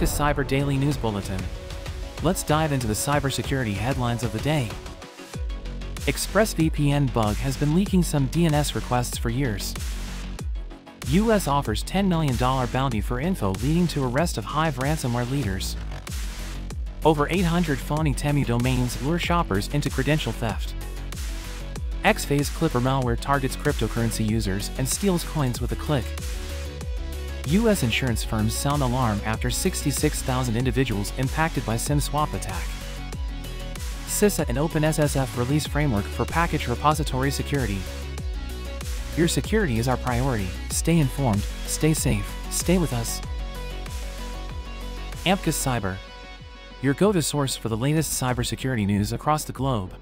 Ampcus Cyber Daily News Bulletin. Let's dive into the cybersecurity headlines of the day. ExpressVPN bug has been leaking some DNS requests for years. U.S. offers $10 million bounty for info leading to arrest of Hive ransomware leaders. Over 800 phony Temu domains lure shoppers into credential theft. XPhase Clipper malware targets cryptocurrency users and steals coins with a click. U.S. insurance firms sound alarm after 66,000 individuals impacted by SIM swap attack. CISA and OpenSSF release framework for package repository security. Your security is our priority. Stay informed, stay safe, stay with us. Ampcus Cyber, your go-to source for the latest cybersecurity news across the globe.